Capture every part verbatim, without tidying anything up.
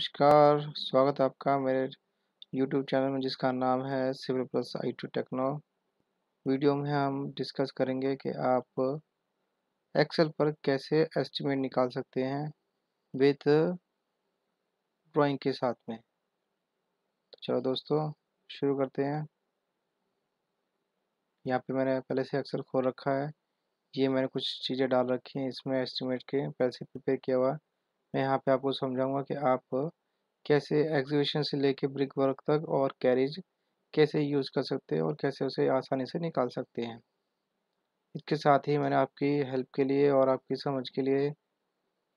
नमस्कार, स्वागत है आपका मेरे YouTube चैनल में जिसका नाम है civil plus I T techno. Video में हम डिस्कस करेंगे कि आप एक्सेल पर कैसे एस्टिमेट निकाल सकते हैं विद ड्राइंग के साथ में। चलो दोस्तों शुरू करते हैं। यहाँ पे मैंने पहले से एक्सेल खोल रखा है, ये मैंने कुछ चीज़ें डाल रखी हैं इसमें एस्टिमेट के पहले से प्रिपेयर किया हुआ है। मैं यहाँ पे आपको समझाऊंगा कि आप कैसे एग्जीबिशन से लेके ब्रिक वर्क तक और कैरेज कैसे यूज़ कर सकते हैं और कैसे उसे आसानी से निकाल सकते हैं। इसके साथ ही मैंने आपकी हेल्प के लिए और आपकी समझ के लिए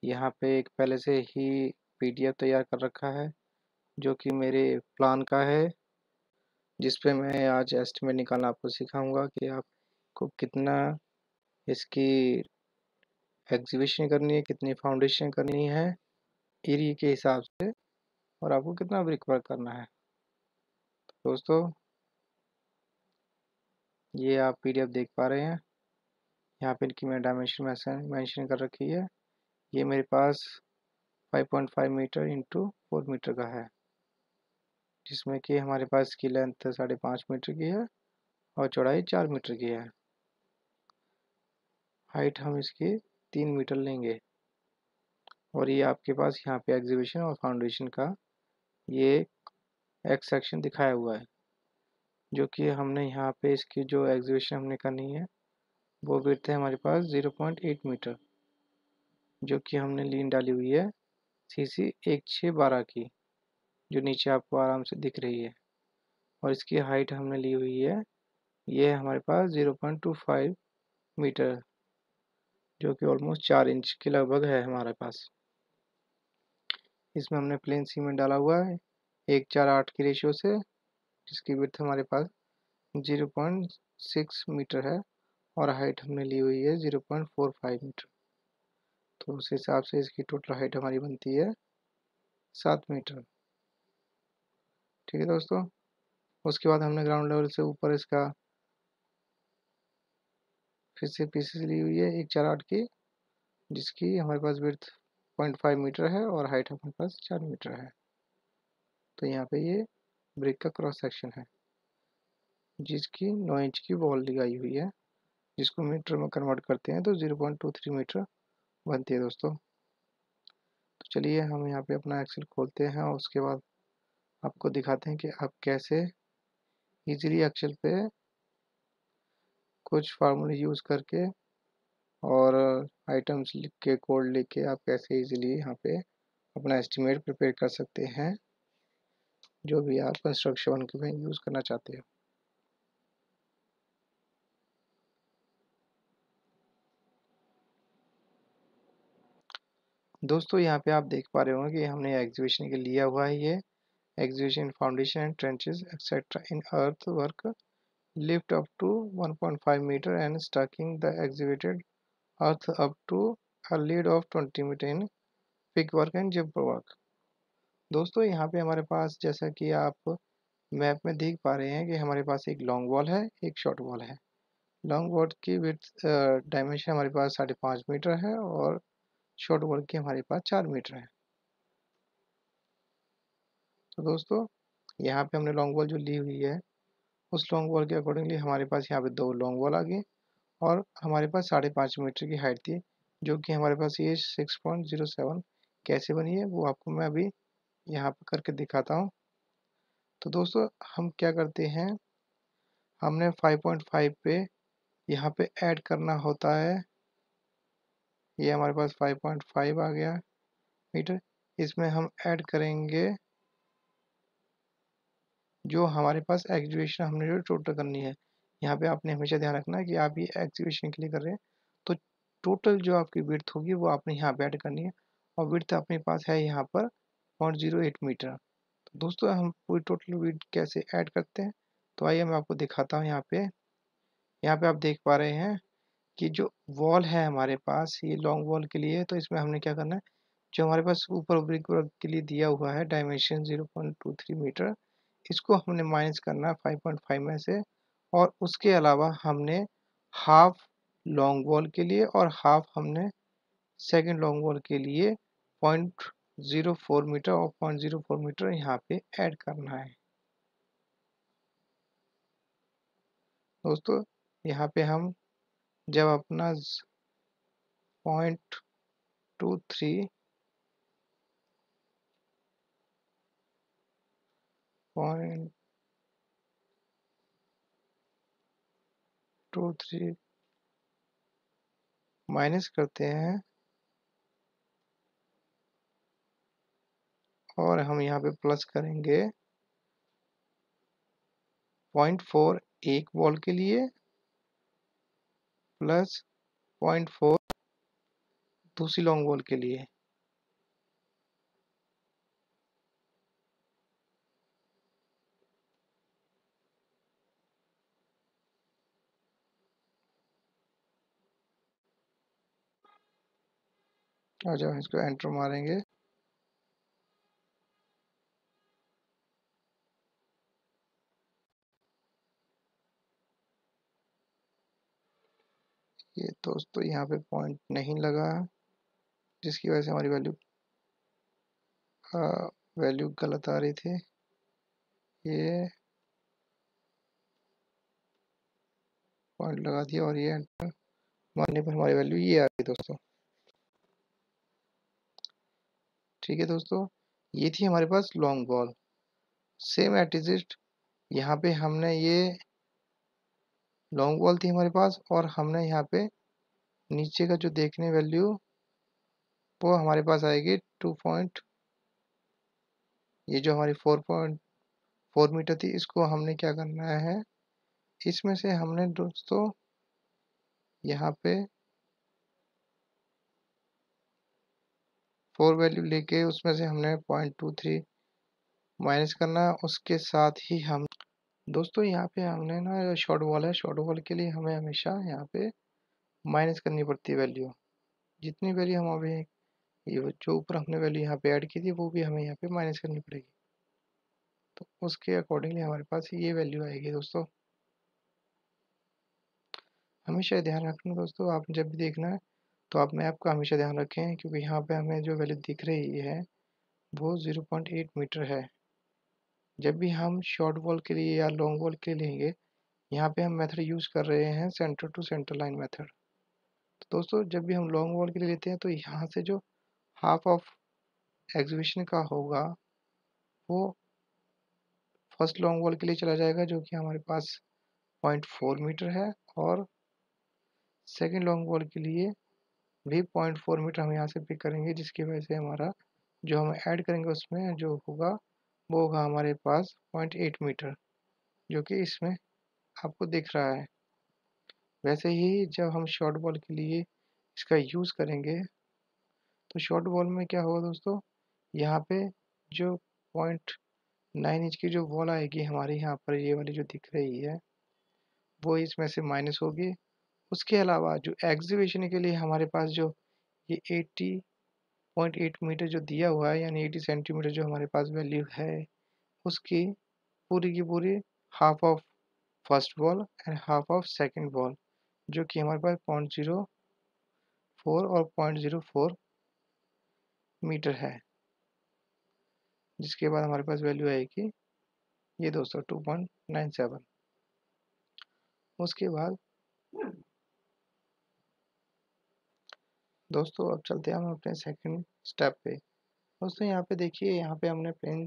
यहाँ पे एक पहले से ही पीडीएफ तैयार कर रखा है जो कि मेरे प्लान का है, जिस पे मैं आज एस्टिमेट निकालना आपको सिखाऊँगा कि आपको कितना इसकी एग्जीबिशन करनी है, कितनी फाउंडेशन करनी है एरिया के हिसाब से और आपको कितना ब्रिक वर्क करना है। तो दोस्तों ये आप पीडीएफ देख पा रहे हैं, यहाँ पे इनकी मैंने डायमेंशन मेंशन कर रखी है। ये मेरे पास पाँच पॉइंट पाँच मीटर इंटू फोर मीटर का है, जिसमें कि हमारे पास इसकी लेंथ साढ़े पाँच मीटर की है और चौड़ाई चार मीटर की है। हाइट हम इसकी तीन मीटर लेंगे और ये आपके पास यहाँ पे एग्जीबिशन और फाउंडेशन का ये एक्स सेक्शन दिखाया हुआ है, जो कि हमने यहाँ पे इसकी जो एग्जीबिशन हमने करनी है वो विड्थ है हमारे पास ज़ीरो पॉइंट एट मीटर, जो कि हमने लीन डाली हुई है सीसी एक छः बारह की, जो नीचे आपको आराम से दिख रही है। और इसकी हाइट हमने ली हुई है, ये हमारे पास zero point two five metre, जो कि ऑलमोस्ट चार इंच के लगभग है हमारे पास। इसमें हमने प्लेन सीमेंट डाला हुआ है एक चार आठ की रेशियो से, जिसकी विड्थ हमारे पास ज़ीरो पॉइंट सिक्स मीटर है और हाइट हमने ली हुई है zero point four five metre. तो उस हिसाब से इसकी टोटल हाइट हमारी बनती है सात मीटर। ठीक है दोस्तों, उसके बाद हमने ग्राउंड लेवल से ऊपर इसका फिर से पीसेस ली हुई है एक चार आठ की, जिसकी हमारे पास width zero point five metre है और हाइट हमारे पास चार मीटर है। तो यहाँ पे ये ब्रिक का क्रॉस सेक्शन है, जिसकी नौ इंच की वॉल लगाई हुई है, जिसको मीटर में कन्वर्ट करते हैं तो zero point two three metre बनती है दोस्तों। तो चलिए हम यहाँ पे अपना एक्सेल खोलते हैं और उसके बाद आपको दिखाते हैं कि आप कैसे ईजिली एक्सेल पे कुछ फार्मूले यूज़ करके और आइटम्स लिख के कोड लिख के आप कैसे इजीली यहाँ पे अपना एस्टिमेट प्रिपेयर कर सकते हैं, जो भी आप कंस्ट्रक्शन के में यूज़ करना चाहते हो। दोस्तों यहाँ पे आप देख पा रहे होंगे कि हमने एग्जीबिशन के लिया हुआ है ये exhibition foundation trenches etcetera in earth work lift up to one point five meter and stacking the exhibited earth up to a lead of twenty meter in pick work and jump work। दोस्तों यहाँ पे हमारे पास जैसा कि आप map में देख पा रहे हैं कि हमारे पास एक लॉन्ग वॉल है एक शॉर्ट वॉल है। लॉन्ग वॉल की विड्थ डायमेंशन हमारे पास साढ़े पाँच मीटर है और शॉर्ट वॉल की हमारे पास चार मीटर है। तो दोस्तों यहाँ पे हमने लॉन्ग वॉल जो ली हुई है उस लॉन्ग वॉल के अकॉर्डिंगली हमारे पास यहाँ पे दो लॉन्ग वॉल आ गए और हमारे पास साढ़े पाँच मीटर की हाइट थी, जो कि हमारे पास ये सिक्स पॉइंट ज़ीरो सेवन कैसे बनी है वो आपको मैं अभी यहाँ पे करके दिखाता हूँ। तो दोस्तों हम क्या करते हैं, हमने फाइव पॉइंट फाइव पे यहाँ पे ऐड करना होता है। ये हमारे पास फाइव पॉइंट फाइव आ गया मीटर, इसमें हम ऐड करेंगे जो हमारे पास एग्जीबिशन हमने जो टोटल करनी है। यहाँ पे आपने हमेशा ध्यान रखना है कि आप ये एग्जीबिशन के लिए कर रहे हैं तो टोटल जो आपकी विड्थ होगी वो आपने यहाँ पे ऐड करनी है और विड्थ अपने पास है यहाँ पर zero point zero eight metre. तो दोस्तों हम पूरी टोटल विड्थ कैसे ऐड करते हैं तो आइए मैं आपको दिखाता हूँ। यहाँ पे यहाँ पे आप देख पा रहे हैं कि जो वॉल है हमारे पास ये लॉन्ग वॉल के लिए, तो इसमें हमने क्या करना है, जो हमारे पास ऊपर ब्रिक वर्क के लिए दिया हुआ है dimension zero point two three metre, इसको हमने माइनस करना है फाइव पॉइंट फाइव में से। और उसके अलावा हमने हाफ लॉन्ग वॉल के लिए और हाफ हमने सेकंड लॉन्ग वॉल के लिए पॉइंट जीरो फोर मीटर और पॉइंट जीरो फोर मीटर यहाँ पे ऐड करना है। दोस्तों यहाँ पे हम जब अपना point two three point two three minus करते हैं और हम यहाँ पे प्लस करेंगे पॉइंट फोर एक बॉल के लिए प्लस पॉइंट फोर दूसरी लॉन्ग बॉल के लिए। और जब इसको एंटर मारेंगे ये दोस्तों यहाँ पे पॉइंट नहीं लगा जिसकी वजह से हमारी वैल्यू आ, वैल्यू गलत आ रही थी। ये पॉइंट लगा दिया और ये मारने पर हमारी वैल्यू ये आ गई दोस्तों। ठीक है दोस्तों, ये थी हमारे पास लॉन्ग बॉल। सेम एटिजिस्ट यहाँ पे हमने ये लॉन्ग बॉल थी हमारे पास और हमने यहाँ पे नीचे का जो देखने वैल्यू वो हमारे पास आएगी टू पॉइंट, ये जो हमारी फोर पॉइंट फोर मीटर थी इसको हमने क्या करना है, इसमें से हमने दोस्तों यहाँ पे फोर वैल्यू लेके उसमें से हमने पॉइंट टू थ्री माइनस करना। उसके साथ ही हम दोस्तों यहाँ पे हमने ना शॉर्ट वॉल है, शॉर्ट वॉल के लिए हमें हमेशा यहाँ पे माइनस करनी पड़ती है वैल्यू। जितनी वैल्यू हम अभी ये जो ऊपर हमने वैल्यू यहाँ पे ऐड की थी वो भी हमें यहाँ पे माइनस करनी पड़ेगी, तो उसके अकॉर्डिंगली हमारे पास ये वैल्यू आएगी। दोस्तों हमेशा ध्यान रखना दोस्तों, आप जब भी देखना है तो आप मैप का हमेशा ध्यान रखें क्योंकि यहाँ पर हमें जो वैल्यू दिख रही है वो ज़ीरो पॉइंट एट मीटर है। जब भी हम शॉर्ट वॉल के लिए या लॉन्ग वॉल के लिए लेंगे यहाँ पे हम मेथड यूज़ कर रहे हैं centre to centre line method. तो दोस्तों जब भी हम लॉन्ग वॉल के लिए लेते हैं तो यहाँ से जो हाफ ऑफ एग्जीबिशन का होगा वो फर्स्ट लॉन्ग वॉल के लिए चला जाएगा जो कि हमारे पास पॉइंट फोर मीटर है और सेकेंड लॉन्ग वॉल के लिए भी पॉइंट फोर मीटर हम यहाँ से पिक करेंगे जिसकी वजह से हमारा जो हम ऐड करेंगे उसमें जो होगा वो होगा हमारे पास पॉइंट एट मीटर जो कि इसमें आपको दिख रहा है। वैसे ही जब हम शॉर्ट बॉल के लिए इसका यूज़ करेंगे तो शॉर्ट बॉल में क्या होगा दोस्तों, यहाँ पे जो पॉइंट नाइन इंच की जो बॉल आएगी हमारी यहाँ पर ये वाली जो दिख रही है वो इसमें से माइनस होगी। उसके अलावा जो एग्जीबिशन के लिए हमारे पास जो ये एट्टी पॉइंट एट मीटर जो दिया हुआ है यानी एटी सेंटीमीटर जो हमारे पास वैल्यू है उसकी पूरी की पूरी half of first ball and half of second ball जो कि हमारे पास पॉइंट ज़ीरो फोर और पॉइंट ज़ीरो फोर मीटर है। जिसके बाद हमारे पास वैल्यू आएगी ये दोस्तों टू पॉइंट नाइन सेवन। उसके बाद दोस्तों अब चलते हैं हम अपने सेकंड स्टेप पे। दोस्तों यहाँ पे देखिए यहाँ पे हमने प्लेन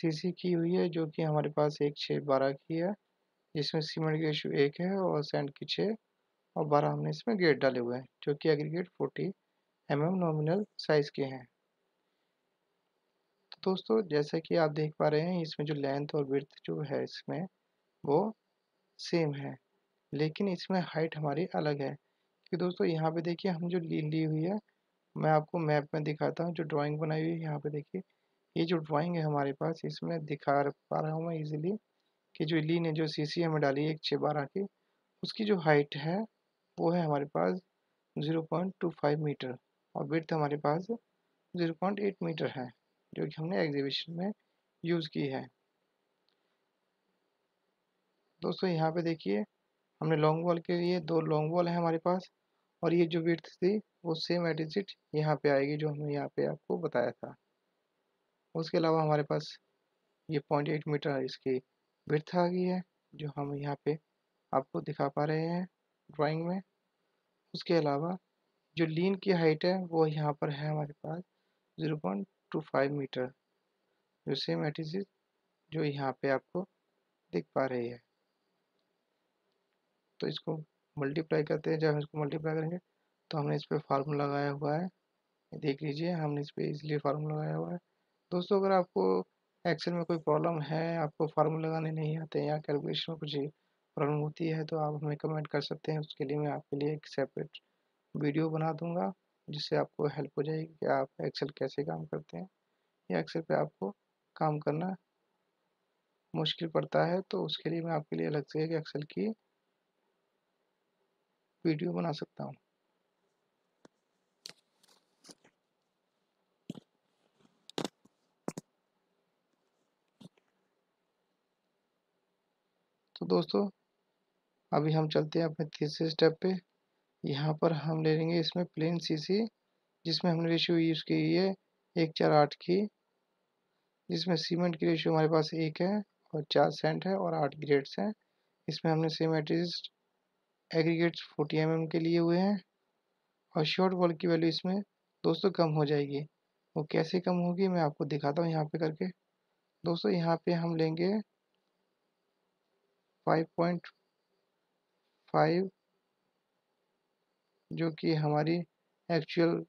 सीसी की हुई है जो कि हमारे पास एक छः बारह की है जिसमें सीमेंट की रेशियो एक है और सैंड की छः और बारह हमने इसमें गेट डाले हुए हैं जो कि aggregate forty M M nominal size के हैं। तो दोस्तों जैसा कि आप देख पा रहे हैं इसमें जो लेंथ और विड्थ जो है इसमें वो सेम है लेकिन इसमें हाइट हमारी अलग है कि दोस्तों यहाँ पे देखिए हम जो ली ली हुई है मैं आपको मैप में दिखाता हूँ जो ड्राइंग बनाई हुई है। यहाँ पे देखिए ये जो ड्राइंग है हमारे पास इसमें दिखा पा रहा हूँ मैं इजीली कि जो ली ने जो सीसी हमें डाली है एक छः बारह की उसकी जो हाइट है वो है हमारे पास zero point two five metre और विड्थ हमारे पास ज़ीरो पॉइंट एट मीटर है जो कि हमने एग्जीबिशन में यूज़ की है। दोस्तों यहाँ पर देखिए हमने लॉन्ग बॉल के लिए दो लॉन्ग बॉल है हमारे पास और ये जो विड्थ थी वो सेम एडिजिट यहाँ पे आएगी जो हमने यहाँ पे आपको बताया था। उसके अलावा हमारे पास ये पॉइंट एट मीटर इसकी विड्थ आ गई है जो हम यहाँ पे आपको दिखा पा रहे हैं ड्राइंग में। उसके अलावा जो लीन की हाइट है वो यहाँ पर है हमारे पास zero point two five metre, जो सेम एटीज जो यहाँ पे आपको दिख पा रही है। तो इसको मल्टीप्लाई करते हैं, जब हम इसको मल्टीप्लाई करेंगे तो हमने इस पर फार्मूला लगाया हुआ है, देख लीजिए हमने इस पर इसलिए फार्मूला लगाया हुआ है। दोस्तों अगर आपको एक्सेल में कोई प्रॉब्लम है, आपको फार्मूला लगाने नहीं आते या कैलकुलेशन में कुछ प्रॉब्लम होती है तो आप हमें कमेंट कर सकते हैं। उसके लिए मैं आपके लिए एक सेपरेट वीडियो बना दूंगा जिससे आपको हेल्प हो जाएगी कि आप एक्सेल कैसे काम करते हैं या एक्सेल पे आपको काम करना मुश्किल पड़ता है, तो उसके लिए मैं आपके लिए अलग से एक एक्सेल की वीडियो बना सकता हूँ। तो दोस्तों अभी हम चलते हैं अपने तीसरे स्टेप पे। यहाँ पर हम ले लेंगे इसमें प्लेन सीसी, जिसमें हमने रेशियो यूज़ की है एक चार आठ की, जिसमें सीमेंट की रेशियो हमारे पास एक है और चार सेंट है और आठ ग्रेड्स हैं। इसमें हमने same at least aggregates forty M M के लिए हुए हैं और शॉर्ट बॉल की वैल्यू इसमें दोस्तों कम हो जाएगी। वो कैसे कम होगी मैं आपको दिखाता हूँ यहाँ पे करके। दोस्तों यहाँ पे हम लेंगे फाइव पॉइंट फाइव जो कि हमारी actual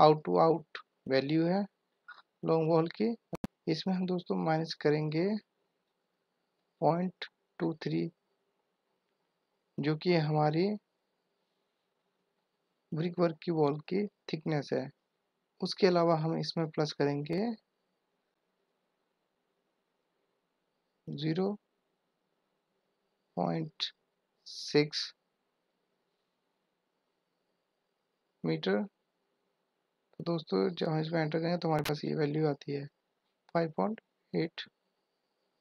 out to out value है लॉन्ग बॉल की। इसमें हम दोस्तों माइनस करेंगे पॉइंट टू थ्री, जो कि हमारी ब्रिक वर्क की बॉल की थिकनेस है। उसके अलावा हम इसमें प्लस करेंगे ज़ीरो पॉइंट सिक्स मीटर। तो दोस्तों जब हम इसमें एंटर करेंगे तो हमारे पास ये वैल्यू आती है फाइव पॉइंट एट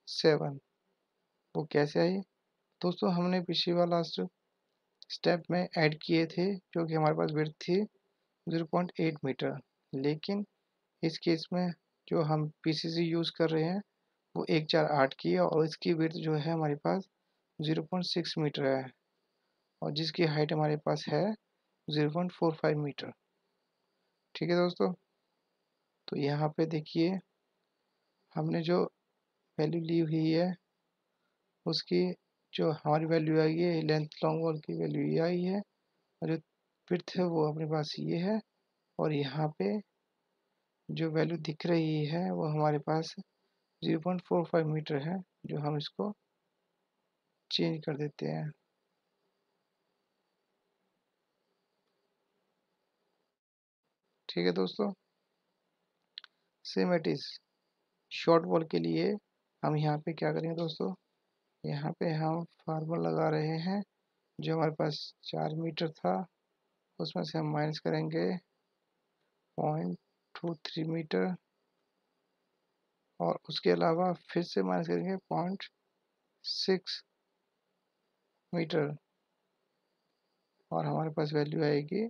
सेवन। वो कैसे आई? दोस्तों हमने पिछली बार लास्ट स्टेप में ऐड किए थे जो कि हमारे पास विड्थ थी ज़ीरो पॉइंट एट मीटर, लेकिन इस केस में जो हम पीसीसी यूज़ कर रहे हैं वो एक चार आठ की है और इसकी विड्थ जो है हमारे पास ज़ीरो पॉइंट सिक्स मीटर है और जिसकी हाइट हमारे पास है zero point four five metre. ठीक है दोस्तों, तो यहाँ पे देखिए हमने जो वैल्यू ली हुई है उसकी जो हमारी वैल्यू आई है लेंथ लॉन्ग वॉल की वैल्यू ये आई है और जो विड्थ है वो अपने पास ये है और यहाँ पे जो वैल्यू दिख रही है वो हमारे पास zero point four five metre है, जो हम इसको चेंज कर देते हैं। ठीक है दोस्तों, same it is short wall के लिए हम यहाँ पे क्या करेंगे दोस्तों, यहाँ पे हम फार्मूला लगा रहे हैं जो हमारे पास चार मीटर था उसमें से हम माइनस करेंगे पॉइंट टू थ्री मीटर और उसके अलावा फिर से माइनस करेंगे पॉइंट सिक्स मीटर और हमारे पास वैल्यू आएगी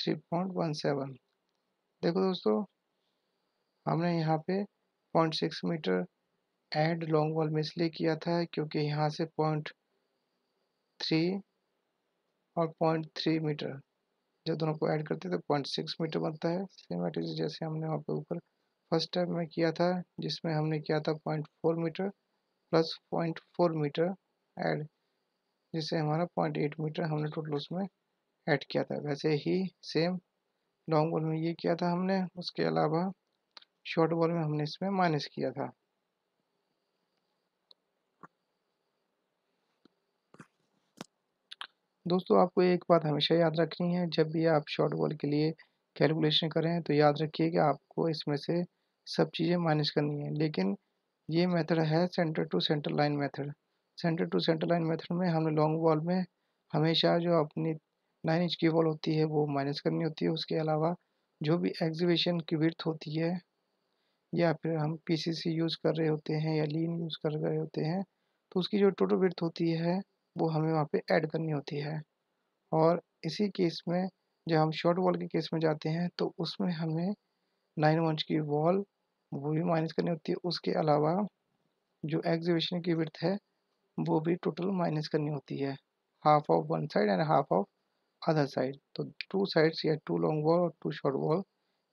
थ्री पॉइंट वन सेवन। देखो दोस्तों हमने यहाँ पे point six metre and long wall में इसलिए किया था क्योंकि यहाँ से पॉइंट थ्री और पॉइंट थ्री मीटर जब दोनों को ऐड करते हैं तो पॉइंट सिक्स मीटर बनता है। सेम एटीज जैसे हमने वहाँ पे ऊपर फर्स्ट स्टेप में किया था जिसमें हमने किया था point four metre plus point four metre add, जिससे हमारा पॉइंट एट मीटर हमने टोटल उसमें ऐड किया था। वैसे ही सेम लॉन्ग बॉल में ये किया था हमने, उसके अलावा शॉर्ट बॉल में हमने इसमें माइनस किया था। दोस्तों आपको एक बात हमेशा याद रखनी है, जब भी आप शॉर्ट बॉल के लिए कैलकुलेशन करें तो याद रखिए कि आपको इसमें से सब चीज़ें माइनस करनी है, लेकिन ये मेथड है centre to centre line method. Centre to centre line method में हमने लॉन्ग बॉल में हमेशा जो अपनी नाइन इंच की बॉल होती है वो माइनस करनी होती है। उसके अलावा जो भी एग्जीबिशन की विड्थ होती है या फिर हम पी सी सी यूज़ कर रहे होते हैं या लीन यूज़ कर रहे होते हैं तो उसकी जो टोटल विड्थ होती है वो हमें वहाँ पे ऐड करनी होती है। और इसी केस में जब हम शॉर्ट बॉल के केस में जाते हैं तो उसमें हमें नाइन इंच की वॉल वो भी माइनस करनी होती है, उसके अलावा जो एग्जीबिशन की विड्थ है वो भी टोटल माइनस करनी होती है, half of one side and half of other side. तो टू साइड्स या टू लॉन्ग वॉल और टू शॉर्ट वॉल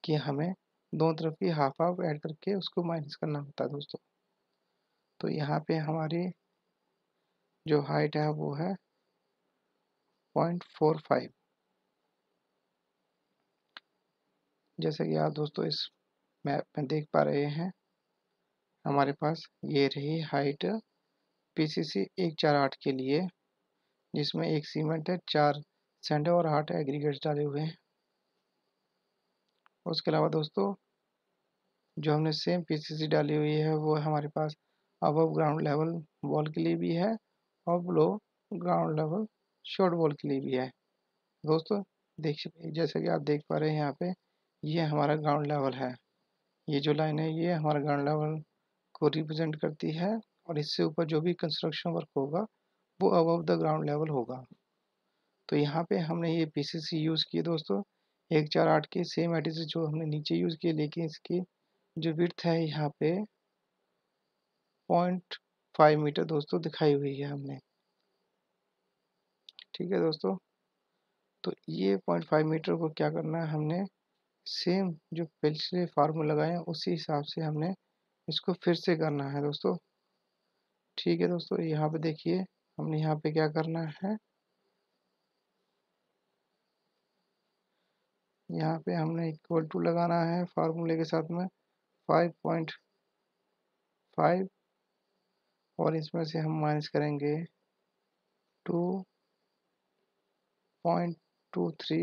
की हमें दोनों तरफ की हाफ हाफ ऐड करके उसको माइनस करना होता है दोस्तों। तो यहाँ पे हमारी जो हाइट है वो है पॉइंट फोर फाइव। जैसे कि आप दोस्तों इस मैप में देख पा रहे हैं, हमारे पास ये रही हाइट पीसीसी एक चार आठ के लिए, जिसमें एक सीमेंट है, चार सैंड और आठ एग्रीगेट्स डाले हुए हैं। उसके अलावा दोस्तों जो हमने सेम पीसीसी डाली हुई है वो हमारे पास अबव ग्राउंड लेवल वॉल के लिए भी है और below ground level short wall के लिए भी है। दोस्तों देखिए जैसे कि आप देख पा रहे हैं यहाँ पे ये हमारा ग्राउंड लेवल है, ये जो लाइन है ये हमारा ग्राउंड लेवल को रिप्रेजेंट करती है और इससे ऊपर जो भी कंस्ट्रक्शन वर्क होगा वो अबव द ग्राउंड लेवल होगा। तो यहाँ पे हमने ये पीसीसी यूज़ किए दोस्तों एक चार आठ के, सेम मटेरियल जो हमने नीचे यूज़ किए, लेकिन इसकी जो विड्थ है यहाँ पे पॉइंट फाइव मीटर दोस्तों दिखाई हुई है हमने। ठीक है दोस्तों, तो ये पॉइंट फाइव मीटर को क्या करना है, हमने सेम जो पिछले फार्मूला लगाए हैं उसी हिसाब से हमने इसको फिर से करना है दोस्तों। ठीक है दोस्तों, यहाँ पे देखिए हमने यहाँ पे क्या करना है, यहाँ पे हमने इक्वल टू लगाना है फार्मूले के साथ में फाइव पॉइंट फाइव और इसमें से हम माइनस करेंगे टू पॉइंट टू थ्री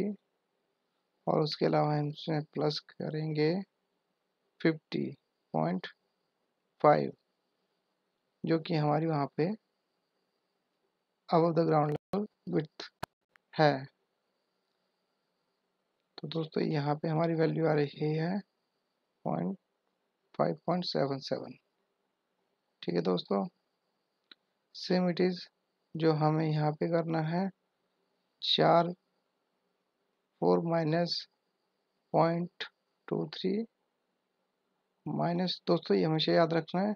और उसके अलावा हम इसमें प्लस करेंगे फिफ्टी पॉइंट फाइव जो कि हमारी वहाँ पे above the ground level width है। तो दोस्तों यहाँ पे हमारी वैल्यू आ रही है point five point seven seven. ठीक है दोस्तों, सेम इट इज़ जो हमें यहाँ पे करना है चार four minus point two three minus, दोस्तों ये हमेशा याद रखना है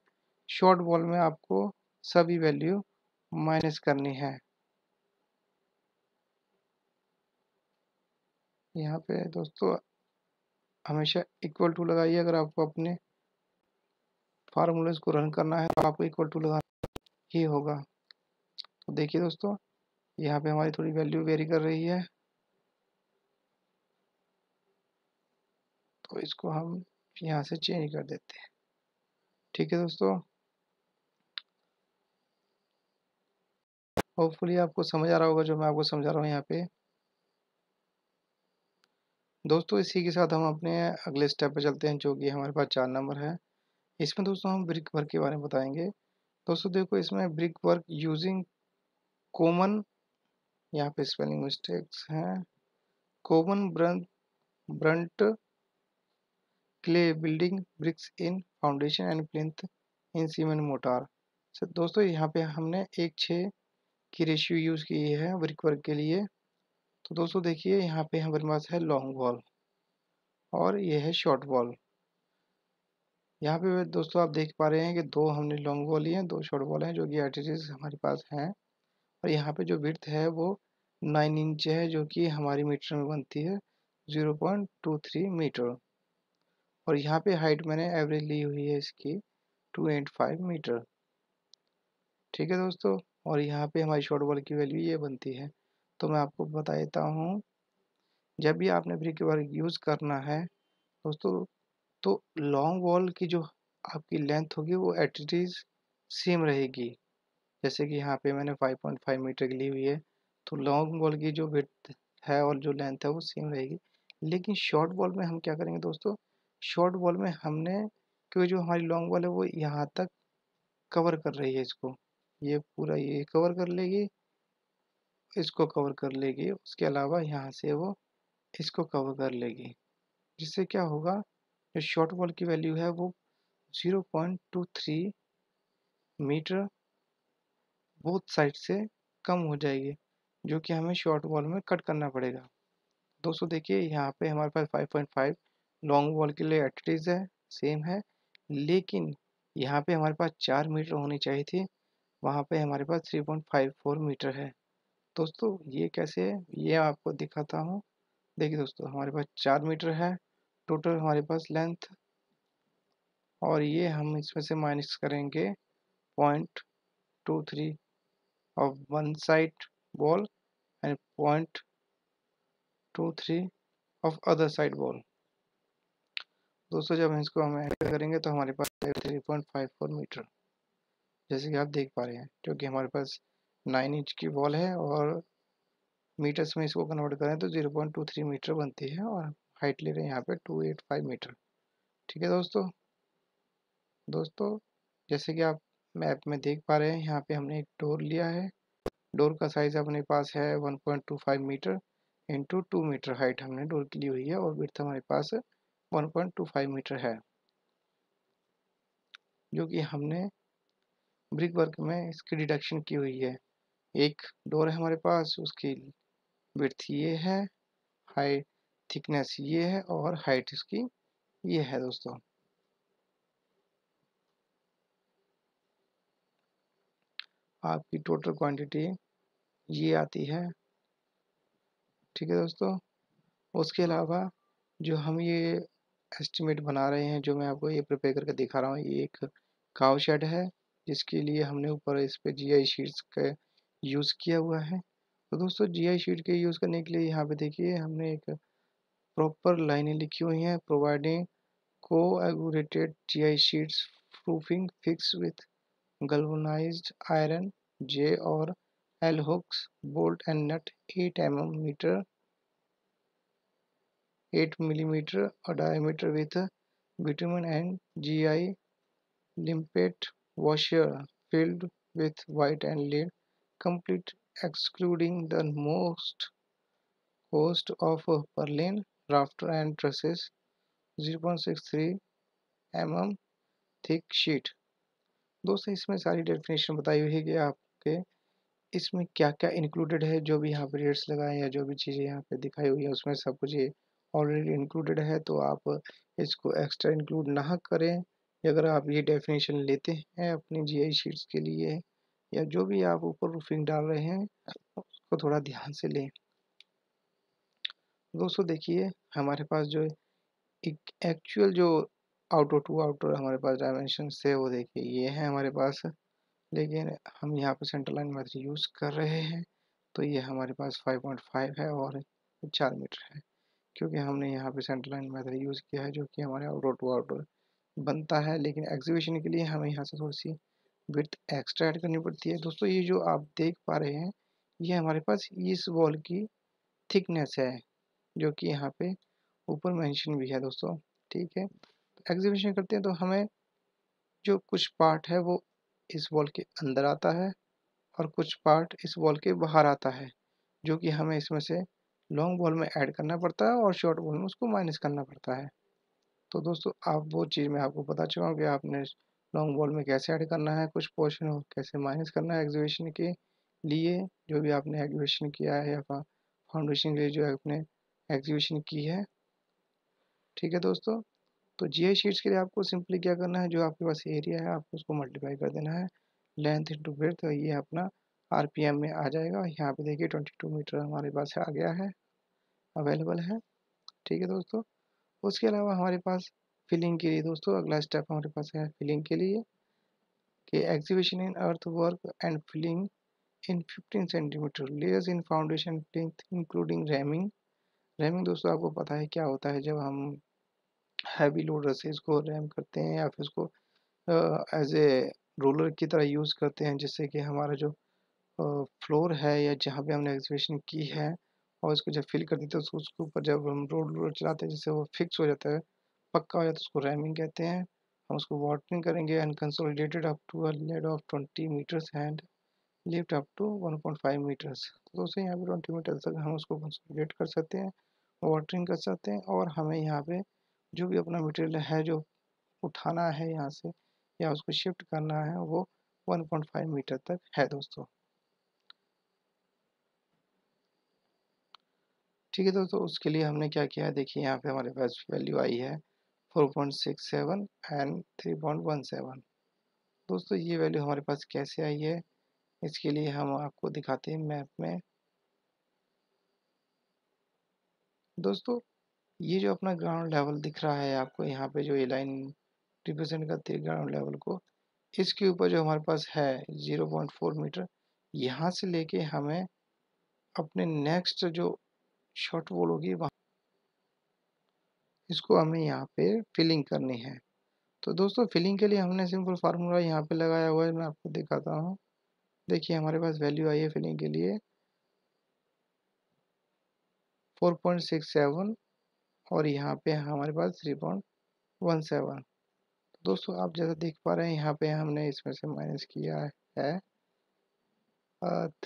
शॉर्ट वॉल में आपको सभी वैल्यू माइनस करनी है। यहाँ पे दोस्तों हमेशा इक्वल टू लगाइए, अगर आपको अपने फार्मूलाज को रन करना है तो आपको इक्वल टू लगाना ही होगा। तो देखिए दोस्तों यहाँ पे हमारी थोड़ी वैल्यू वेरी कर रही है, तो इसको हम यहाँ से चेंज कर देते हैं। ठीक है दोस्तों, होपफुली आपको समझ आ रहा होगा जो मैं आपको समझा रहा हूँ यहाँ पे। दोस्तों इसी के साथ हम अपने अगले स्टेप पे चलते हैं जो कि हमारे पास चार नंबर है। इसमें दोस्तों हम ब्रिक वर्क के बारे में बताएंगे। दोस्तों देखो इसमें ब्रिक वर्क यूजिंग कॉमन, यहाँ पे स्पेलिंग मिस्टेक्स हैं, common burnt burnt clay building bricks in foundation and plinth in cement mortar. Sir दोस्तों यहाँ पे हमने एक छः की रेशियो यूज़ की है ब्रिक वर्क के लिए। तो दोस्तों देखिए यहाँ पे हमारे पास है लॉन्ग वॉल और ये है शॉर्ट वॉल। यहाँ पे दोस्तों आप देख पा रहे हैं कि दो हमने लॉन्ग वॉल हैं, दो शॉर्ट वॉल हैं जो कि एटीज हमारे पास हैं और यहाँ पे जो विड्थ है वो नाइन इंच है जो कि हमारी मीटर में बनती है zero point two three metre और यहाँ पे हाइट मैंने एवरेज ली हुई है इसकी two point eight five metre. ठीक है दोस्तों, और यहाँ पे हमारी शॉर्ट वॉल की वैल्यू ये बनती है। तो मैं आपको बता देता हूँ, जब भी आपने ब्रिक वर्क यूज़ करना है दोस्तों तो लॉन्ग वॉल की जो आपकी लेंथ होगी वो एटीज सेम रहेगी। जैसे कि यहाँ पे मैंने फाइव पॉइंट फाइव मीटर की ली हुई है तो लॉन्ग वॉल की जो विड्थ है और जो लेंथ है वो सेम रहेगी। लेकिन शॉर्ट वॉल में हम क्या करेंगे दोस्तों, शॉर्ट वॉल में हमने क्योंकि जो हमारी लॉन्ग वॉल है वो यहाँ तक कवर कर रही है, इसको ये पूरा ये कवर कर लेगी, इसको कवर कर लेगी, उसके अलावा यहाँ से वो इसको कवर कर लेगी, जिससे क्या होगा जो शॉर्ट वॉल की वैल्यू है वो zero point two three metre both side से कम हो जाएगी जो कि हमें शॉर्ट वॉल में कट करना पड़ेगा। दोस्तों देखिए यहाँ पे हमारे पास five point five long wall के लिए अड़तीस है, सेम है, लेकिन यहाँ पे हमारे पास चार मीटर होनी चाहिए थी, वहाँ पे हमारे पास तीन पॉइंट पाँच चार मीटर है। दोस्तों ये कैसे है ये आपको दिखाता हूँ। देखिए दोस्तों हमारे पास चार मीटर है टोटल हमारे पास लेंथ, और ये हम इसमें से माइनस करेंगे point two three of one side ball and point two three of other side ball. दोस्तों जब हम इसको हम ऐड करेंगे तो हमारे पास three point five four metre, जैसे कि आप देख पा रहे हैं, क्योंकि हमारे पास नाइन इंच की बॉल है और मीटर्स में इसको कन्वर्ट करें तो zero point two three metre बनती है, और हाइट ले रहे हैं यहाँ पे टू एट फाइव मीटर। ठीक है दोस्तों, दोस्तों जैसे कि आप मैप में देख पा रहे हैं यहाँ पे हमने एक डोर लिया है, डोर का साइज़ अपने पास है one point two five metre into two metre height हमने डोर की ली हुई है, और विड्थ हमारे पास one point two five metre है, जो कि हमने ब्रिक वर्क में इसकी डिडक्शन की हुई है। एक डोर है हमारे पास, उसकी विड्थ ये है, हाइट थिकनेस ये है और हाइट इसकी ये है। दोस्तों आपकी टोटल क्वांटिटी ये आती है। ठीक है दोस्तों, उसके अलावा जो हम ये एस्टिमेट बना रहे हैं, जो मैं आपको ये प्रिपेयर करके दिखा रहा हूँ, ये एक काउ शेड है जिसके लिए हमने ऊपर इस पे जी आई शीट्स का यूज़ किया हुआ है। तो दोस्तों जी आई शीट के यूज़ करने के लिए यहाँ पे देखिए हमने एक प्रॉपर लाइनें लिखी हुई हैं, providing corrugated G I sheets proofing fix with galvanised iron J और L hooks bolt and nut eight M M metre eight millimetre और diameter with bitumen and G I limpet washer filled with white and lead complete excluding the most cost of purlin rafter and trusses zero point six three mm thick sheet। दोस्तों इसमें सारी definition बताई हुई है कि आपके इसमें क्या क्या इंक्लूडेड है, जो भी यहाँ पर रेट्स लगाए या जो भी चीज़ें यहाँ पे दिखाई हुई है उसमें सब कुछ ये ऑलरेडी इंक्लूडेड है, तो आप इसको एक्स्ट्रा इंक्लूड ना करें। अगर आप ये डेफिनेशन लेते हैं अपनी जीआई शीट्स के लिए या जो भी आप ऊपर रूफिंग डाल रहे हैं उसको थोड़ा ध्यान से लें। दोस्तों देखिए हमारे पास जो एक एक्चुअल जो आउटडोर टू आउटडोर हमारे पास डायमेंशन है वो देखिए ये है हमारे पास, लेकिन हम यहाँ पे सेंटर लाइन मेथड यूज़ कर रहे हैं तो ये हमारे पास फाइव पॉइंट फाइव है और चार मीटर है, क्योंकि हमने यहाँ पे सेंटर लाइन मेथड यूज़ किया है जो कि हमारे आउटडोर टू आउटडोर बनता है, लेकिन एग्जीबिशन के लिए हमें यहाँ से थोड़ी सी विड्थ एक्स्ट्रा ऐड करनी पड़ती है। दोस्तों ये जो आप देख पा रहे हैं ये हमारे पास इस वॉल की थिकनेस है, जो कि यहाँ पे ऊपर मेंशन भी है। दोस्तों ठीक है, तो एग्जीबिशन करते हैं तो हमें जो कुछ पार्ट है वो इस वॉल के अंदर आता है और कुछ पार्ट इस वॉल के बाहर आता है, जो कि हमें इसमें से लॉन्ग वॉल में ऐड करना पड़ता है और शॉर्ट वॉल में उसको माइनस करना पड़ता है। तो दोस्तों आप वो चीज़ मैं आपको बता चुका हूँ कि आपने लॉन्ग वॉल में कैसे ऐड करना है, कुछ पोर्शन हो कैसे माइनस करना है एग्जीबिशन के लिए, जो भी आपने एग्जीबिशन किया है या फाउंडेशन के लिए जो आपने एग्जीबिशन की है। ठीक है दोस्तों, तो जी आई शीट्स के लिए आपको सिंपली क्या करना है, जो आपके पास एरिया है आपको उसको मल्टीप्लाई कर देना है लेंथ इंटू विड्थ, तो ये अपना आर पी एम में आ जाएगा। यहाँ पे देखिए ट्वेंटी टू मीटर हमारे पास आ गया है, अवेलेबल है। ठीक है दोस्तों, उसके अलावा हमारे पास फिलिंग के लिए दोस्तों अगला स्टेप हमारे पास है फिलिंग के लिए कि exhibition in earth work and filling in fifteen centimetre layers in foundation plinth including ramming. Ramming दोस्तों आपको पता है क्या होता है, जब हम हैवी लोडर से इसको रैम करते हैं या फिर इसको एज ए रोलर की तरह यूज़ करते हैं, जिससे कि हमारा जो फ्लोर uh, है या जहाँ पे हमने एग्जीबिशन की है और इसको जब फिल कर देते हैं उसको उसके ऊपर जब हम रोड रोड चलाते हैं जिससे वो फिक्स हो जाता है, पक्का हो जाता है, उसको रैमिंग कहते हैं। हम उसको वाटरिंग करेंगे and consolidated up to a lead of twenty metres and lift up to one point five metres. तो दोस्तों यहाँ पे ट्वेंटी मीटर तक हम उसको कंसोलिडेट कर सकते हैं, वाटरिंग कर सकते हैं, और हमें यहाँ पर जो भी अपना मटेरियल है जो उठाना है यहाँ से या उसको शिफ्ट करना है वो वन पॉइंट फाइव मीटर तक है। दोस्तों ठीक है दोस्तों, उसके लिए हमने क्या किया है, देखिए यहाँ पे हमारे पास वैल्यू आई है four point six seven and three point one seven. दोस्तों ये वैल्यू हमारे पास कैसे आई है, इसके लिए हम आपको दिखाते हैं मैप में। दोस्तों ये जो अपना ग्राउंड लेवल दिख रहा है आपको, यहाँ पे जो ये लाइन रिप्रेजेंट करती है ग्राउंड लेवल को, इसके ऊपर जो हमारे पास है ज़ीरो पॉइंट फोर मीटर, यहाँ से लेके हमें अपने नेक्स्ट जो शॉर्ट वॉल होगी वहाँ, इसको हमें यहाँ पे फिलिंग करनी है। तो दोस्तों फिलिंग के लिए हमने सिंपल फार्मूला यहाँ पे लगाया हुआ है, मैं आपको दिखाता हूँ। देखिए हमारे पास वैल्यू आई है फिलिंग के लिए फोर पॉइंट सिक्स सेवन और यहाँ पे हमारे पास थ्री पॉइंट वन सेवन। दोस्तों आप जैसा देख पा रहे हैं यहाँ पे हमने इसमें से माइनस किया है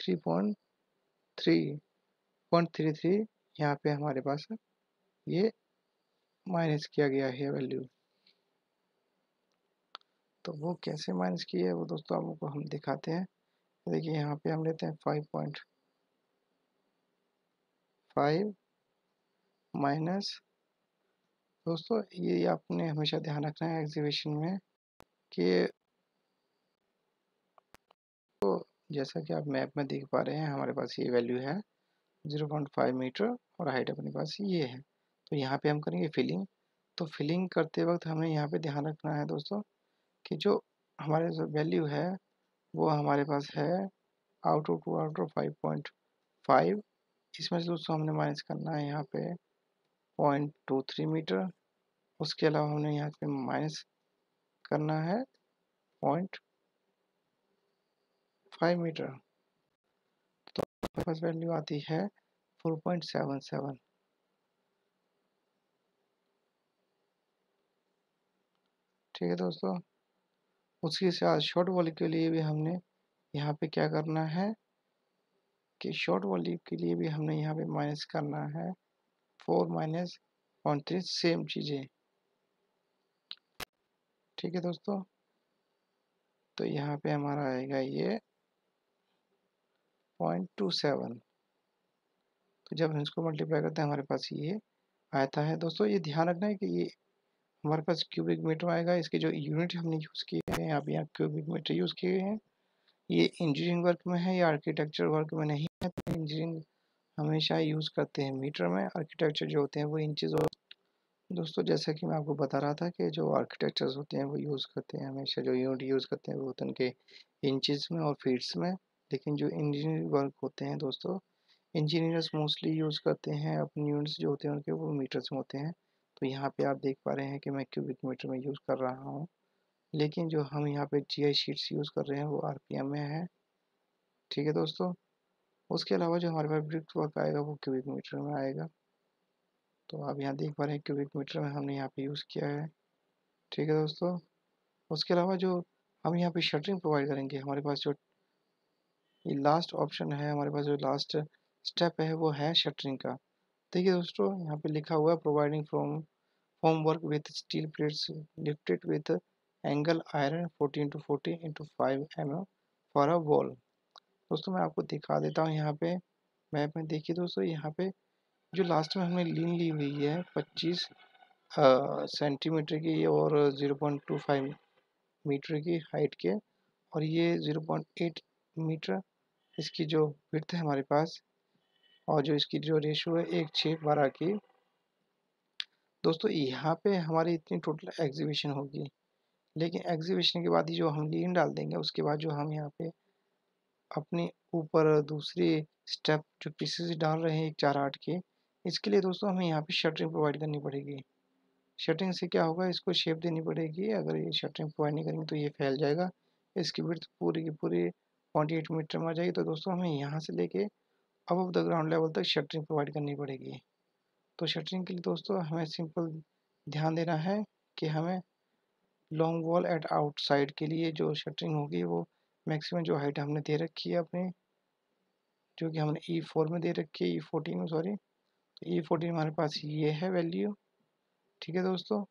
three point three three three. यहाँ पे हमारे पास ये माइनस किया गया है वैल्यू, तो वो कैसे माइनस किया है वो दोस्तों आपको हम दिखाते हैं। देखिए यहाँ पे हम लेते हैं फाइव पॉइंट फाइव माइनस। दोस्तों ये आपने हमेशा ध्यान रखना है एग्जीबिशन में कि तो जैसा कि आप मैप में देख पा रहे हैं हमारे पास ये वैल्यू है ज़ीरो पॉइंट फाइव मीटर और हाइट अपने पास ये है। तो यहाँ पे हम करेंगे फिलिंग। तो फिलिंग करते वक्त हमें यहाँ पे ध्यान रखना है दोस्तों कि जो हमारे जो वैल्यू है वो हमारे पास है out of two out of five point five, इसमें से दोस्तों हमने माइनस करना है यहाँ पे पॉइंट टू थ्री मीटर। उसके अलावा हमने यहाँ पे माइनस करना है पॉइंट फाइव मीटर। तो हमारे पास वैल्यू आती है फोर पॉइंट सेवन सेवन। ठीक है दोस्तों, उसके साथ शॉर्ट वॉली के लिए भी हमने यहाँ पे क्या करना है कि शॉर्ट वॉली के लिए भी हमने यहाँ पे माइनस करना है four minus point three, same चीज़ें। ठीक है दोस्तों, तो यहाँ पे हमारा आएगा ये पॉइंट टू सेवन। तो जब हम इसको मल्टीप्लाई करते हैं हमारे पास ये आता है। दोस्तों ये ध्यान रखना है कि ये हमारे पास क्यूबिक मीटर आएगा, इसके जो यूनिट हमने यूज़ किए हैं आप यहाँ क्यूबिक मीटर यूज़ किए हैं, ये इंजीनियरिंग वर्क में है या आर्किटेक्चर वर्क में नहीं है। तो इंजीनियरिंग हमेशा यूज़ करते हैं मीटर में, आर्किटेक्चर जो होते हैं वो इंचेस। और दोस्तों जैसा कि मैं आपको बता रहा था कि जो आर्किटेक्चर्स होते हैं वो यूज़ करते हैं हमेशा जो यूनिट यूज़ करते हैं वो होते हैं उनके इंचेस में और फीट्स में। लेकिन जो इंजीनियरिंग वर्क होते हैं दोस्तों, इंजीनियर्स मोस्टली यूज़ करते हैं अपने यूनिट्स जो होते हैं उनके वो मीटर्स में होते हैं। तो यहाँ पे आप देख पा रहे हैं कि मैं क्यूबिक मीटर में यूज़ कर रहा हूँ, लेकिन जो हम यहाँ पे जीआई शीट्स यूज़ कर रहे हैं वो आरपीएम में है। ठीक है दोस्तों, उसके अलावा जो हमारे पास ब्रिक वर्क आएगा वो क्यूबिक मीटर में आएगा। तो आप यहाँ देख पा रहे हैं क्यूबिक मीटर में हमने यहाँ पे यूज़ किया है। ठीक है दोस्तों, उसके अलावा जो हम यहाँ पर शटरिंग प्रोवाइड करेंगे, हमारे पास जो ये लास्ट ऑप्शन है, हमारे पास जो लास्ट स्टेप है वो है शटरिंग का। देखिए दोस्तों यहाँ पे लिखा हुआ है providing from home work with steel plates lifted with angle iron forty into forty into five M M for a wall. दोस्तों मैं आपको दिखा देता हूँ यहाँ पे मैप में। देखिए दोस्तों यहाँ पे जो लास्ट में हमने लीन ली हुई है पच्चीस सेंटीमीटर की और zero point two five metre की हाइट के, और ये ज़ीरो पॉइंट एट मीटर इसकी जो विड्थ है हमारे पास, और जो इसकी जो रेशियो है एक छः बारह की। दोस्तों यहाँ पे हमारी इतनी टोटल एग्जीबिशन होगी, लेकिन एग्जीबिशन के बाद ही जो हम लीन डाल देंगे, उसके बाद जो हम यहाँ पे अपने ऊपर दूसरे स्टेप जो पीसेस डाल रहे हैं एक चार आठ के, इसके लिए दोस्तों हमें यहाँ पे शटरिंग प्रोवाइड करनी पड़ेगी। शटरिंग से क्या होगा, इसको शेप देनी पड़ेगी। अगर ये शटरिंग प्रोवाइड नहीं करेंगे तो ये फैल जाएगा, इसकी विड्थ पूरी की पूरी पॉइंट एट मीटर में आ जाएगी। तो दोस्तों हमें यहाँ से लेके अब द ग्राउंड लेवल तक शटरिंग प्रोवाइड करनी पड़ेगी। तो शटरिंग के लिए दोस्तों हमें सिंपल ध्यान देना है कि हमें लॉन्ग वॉल एट आउटसाइड के लिए जो शटरिंग होगी वो मैक्सिमम जो हाइट हमने दे रखी है अपने, जो कि हमने ई फोर में दे रखी है, ई फोर्टीन में सॉरी तो ई फोर्टीन हमारे पास ये है वैल्यू। ठीक है दोस्तों,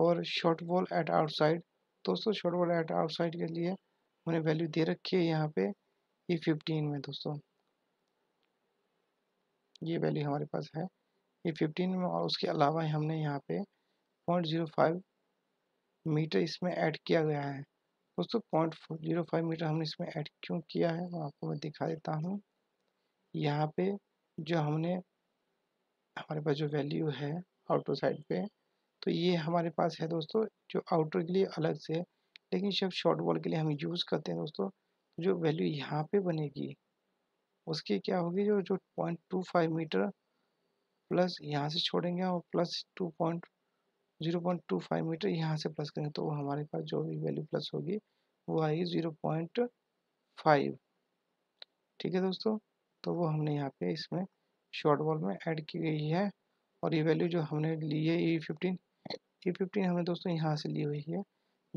और शॉर्ट वॉल एट आउटसाइड, दोस्तों शॉर्ट वॉल एट आउटसाइड के लिए मैंने वैल्यू दे रखी है यहाँ पे ई फिफ्टीन में। दोस्तों ये वैल्यू हमारे पास है ये फिफ्टीन में, और उसके अलावा हमने यहाँ पे पॉइंट जीरो फाइव मीटर इसमें ऐड किया गया है। दोस्तों पॉइंट जीरो फाइव मीटर हमने इसमें ऐड क्यों किया है वो आपको मैं दिखा देता हूँ। यहाँ पे जो हमने हमारे पास जो वैल्यू है आउटर साइड पे, तो ये हमारे पास है दोस्तों जो आउटर के लिए अलग से है, लेकिन जब शॉर्ट बॉल के लिए हम यूज़ करते हैं दोस्तों जो वैल्यू यहाँ पे बनेगी उसकी क्या होगी, जो जो point two five metre plus यहाँ से छोड़ेंगे और plus two point zero point two five metre यहाँ से प्लस करेंगे, तो वो हमारे पास जो भी वैल्यू प्लस होगी वो आएगी जीरो पॉइंट फाइव। ठीक है दोस्तों, तो वो हमने यहाँ पे इसमें शॉर्ट बॉल में ऐड की गई है। और ये वैल्यू जो हमने ली है ई फिफ्टीन ई फिफ्टीन हमने दोस्तों यहाँ से ली हुई है,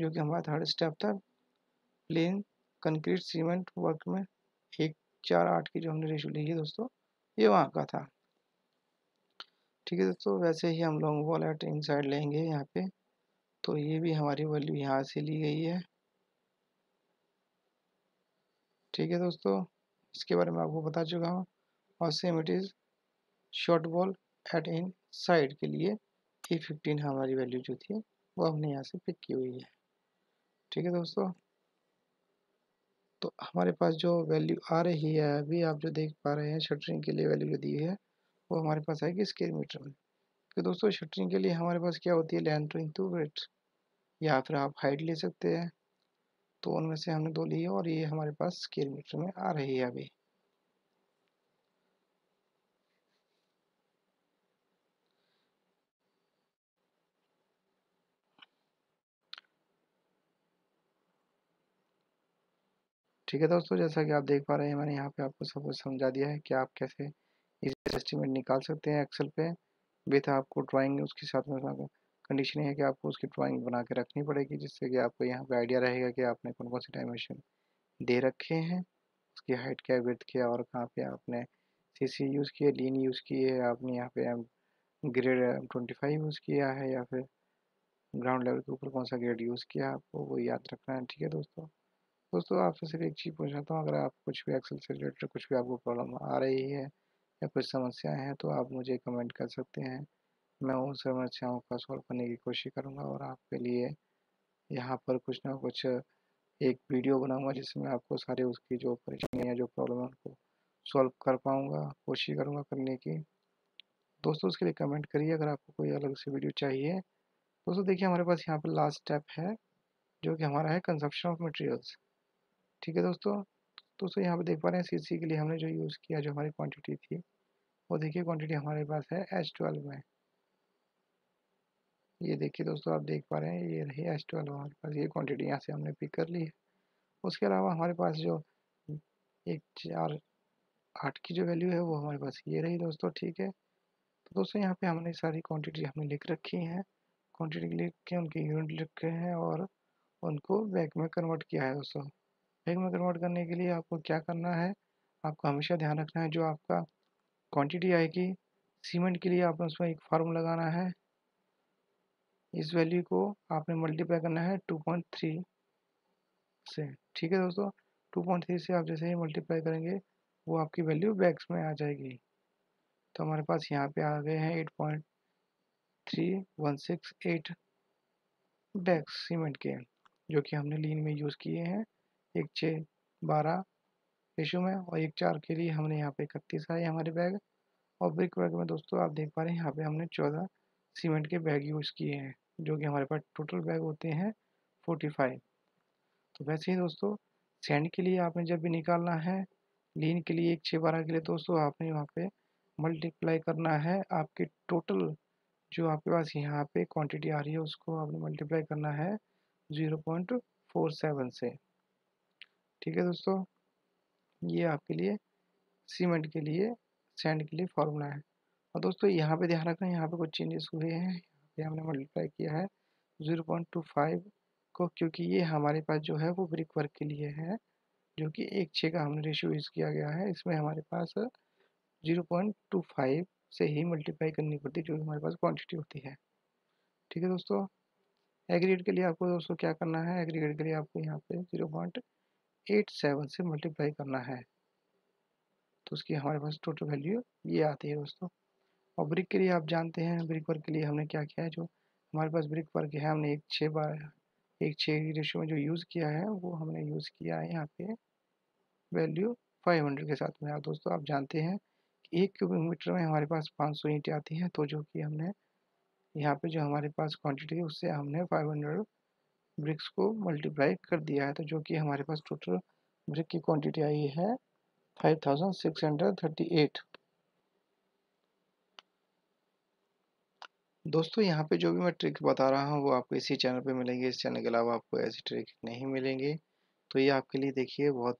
जो कि हमारा थर्ड स्टेप था प्लेन कंक्रीट सीमेंट वर्क में एक चार आठ की जो हमने रेशो ली है दोस्तों, ये वहाँ का था। ठीक है दोस्तों, वैसे ही हम लॉन्ग बॉल एट इनसाइड लेंगे यहाँ पे, तो ये भी हमारी वैल्यू यहाँ से ली गई है। ठीक है दोस्तों, इसके बारे में आपको बता चुका हूँ। और same it is short ball at in side के लिए ए फिफ्टीन हमारी वैल्यू जो थी वो हमने यहाँ से पिक की हुई है। ठीक है दोस्तों, तो हमारे पास जो वैल्यू आ रही है अभी आप जो देख पा रहे हैं शटरिंग के लिए वैल्यू जो दी है वो हमारे पास आएगी स्क्वायर मीटर में, क्योंकि दोस्तों शटरिंग के लिए हमारे पास क्या होती है लेंथ इनटू विड्थ, या फिर आप हाइट ले सकते हैं, तो उनमें से हमने दो ली है और ये हमारे पास स्क्वायर मीटर में आ रही है अभी। ठीक है दोस्तों, जैसा कि आप देख पा रहे हैं मैंने यहाँ पे आपको सब कुछ समझा दिया है कि आप कैसे इसे एस्टिमेट निकाल सकते हैं एक्सेल पे। विथ आपको ड्राइंग उसके साथ में कंडीशन है कि आपको उसकी ड्राइंग बना के रखनी पड़ेगी, जिससे कि आपको यहाँ पे आइडिया रहेगा कि आपने कौन कौन से डायमेंशन दे रखे हैं, उसकी हाइट क्या, विड्थ क्या, और कहाँ पे आपने सी सी यूज़ किए, लीन यूज़ किए, आपने यहाँ पे M grade M twenty five use किया है, या फिर ग्राउंड लेवल के ऊपर कौन सा ग्रेड यूज़ किया, आपको वो याद रखना है। ठीक है दोस्तों दोस्तों आपसे सिर्फ एक चीज़ पूछता हूँ, अगर आप कुछ भी एक्सेल से रिलेटेड कुछ भी आपको प्रॉब्लम आ रही है या कुछ समस्याएं हैं तो आप मुझे कमेंट कर सकते हैं, मैं उन समस्याओं का सॉल्व करने की कोशिश करूंगा और आपके लिए यहाँ पर कुछ ना कुछ एक वीडियो बनाऊंगा जिसमें आपको सारे उसकी जो परेशानियाँ या जो प्रॉब्लम है उनको सॉल्व कर पाऊंगा, कोशिश करूंगा करने की। दोस्तों उसके लिए कमेंट करिए अगर आपको कोई अलग से वीडियो चाहिए। दोस्तों देखिए हमारे पास यहाँ पर लास्ट स्टेप है जो कि हमारा है कंजप्शन ऑफ मटेरियल्स। ठीक है दोस्तों, दोस्तों यहाँ पे देख पा रहे हैं सी सी के लिए हमने जो यूज़ किया जो हमारी क्वांटिटी थी वो देखिए क्वांटिटी हमारे पास है एच ट्वेल्व में, ये देखिए दोस्तों आप देख पा रहे हैं ये रही एच ट्वेल्व हमारे पास, ये क्वांटिटी यहाँ से हमने पिक कर ली है। उसके अलावा हमारे पास जो एक चार आठ की जो वैल्यू है वो हमारे पास ये रही दोस्तों। ठीक है, तो दोस्तों यहाँ पर हमने सारी क्वान्टिटी हमने लिख रखी हैं, क्वान्टिटी लिख के उनके यूनिट लिखे हैं और उनको बैग में कन्वर्ट किया है। दोस्तों बैग में कन्वर्ट करने के लिए आपको क्या करना है, आपको हमेशा ध्यान रखना है जो आपका क्वांटिटी आएगी सीमेंट के लिए आपने उसमें एक फार्मूला लगाना है, इस वैल्यू को आपने मल्टीप्लाई करना है टू पॉइंट थ्री से। ठीक है दोस्तों, टू पॉइंट थ्री से आप जैसे ही मल्टीप्लाई करेंगे वो आपकी वैल्यू बैग्स में आ जाएगी। तो हमारे पास यहाँ पे आ गए हैं eight point three one six eight bags cement के, जो कि हमने लीन में यूज़ किए हैं एक छः बारह रेशो में, और एक चार के लिए हमने यहाँ पे इकतीस आए हमारे बैग। और ब्रिक वर्क में दोस्तों आप देख पा रहे हैं यहाँ पे हमने चौदह सीमेंट के बैग यूज़ किए हैं, जो कि हमारे पास टोटल बैग होते हैं फोर्टी फाइव। तो वैसे ही दोस्तों सैंड के लिए आपने जब भी निकालना है लीन के लिए एक छः बारह के लिए दोस्तों आपने वहाँ पे मल्टीप्लाई करना है, आपके टोटल जो आपके पास यहाँ पर क्वान्टिटी आ रही है उसको आपने मल्टीप्लाई करना है ज़ीरो पॉइंट फोर सेवन से। ठीक है दोस्तों, ये आपके लिए सीमेंट के लिए सैंड के लिए फार्मूला है। और दोस्तों यहाँ पे ध्यान रखना है यहाँ पे कुछ चेंजेस हुए हैं, यहाँ पे हमने मल्टीप्लाई किया है ज़ीरो पॉइंट टू फाइव को, क्योंकि ये हमारे पास जो है वो ब्रिक वर्क के लिए है, जो कि एक छः का हमने रेशियो यूज़ किया गया है, इसमें हमारे पास ज़ीरो पॉइंट टू फाइव से ही मल्टीप्लाई करनी पड़ती है जो हमारे पास क्वान्टिटी होती है। ठीक है दोस्तों, एग्रीगेट के लिए आपको दोस्तों क्या करना है, एग्रीगेट के लिए आपको यहाँ पे ज़ीरो पॉइंट एट सेवन से मल्टीप्लाई करना है। तो तो उसकी हमारे पास टोटल वैल्यू ये आती है दोस्तों। और ब्रिक के लिए आप जानते हैं, ब्रिक वर्क के लिए हमने क्या किया है, जो हमारे पास ब्रिक वर्क है हमने एक छः बार एक छः रेशियो में जो यूज़ किया है वो हमने यूज़ किया है यहाँ पे वैल्यू पाँच सौ के साथ में। आप दोस्तों आप जानते हैं कि एक क्यूबिक मीटर में हमारे पास पाँच सौ ईंटें आती हैं, तो जो कि हमने यहाँ पे जो हमारे पास क्वांटिटी है उससे हमने पाँच सौ ब्रिक्स को मल्टीप्लाई कर दिया है, तो जो कि हमारे पास टोटल ब्रिक की क्वांटिटी आई है छप्पन सौ अड़तीस। दोस्तों यहाँ पे जो भी मैं ट्रिक बता रहा हूँ वो आपको इसी चैनल पे मिलेंगे, इस चैनल के अलावा आपको ऐसी ट्रिक नहीं मिलेंगे। तो ये आपके लिए देखिए बहुत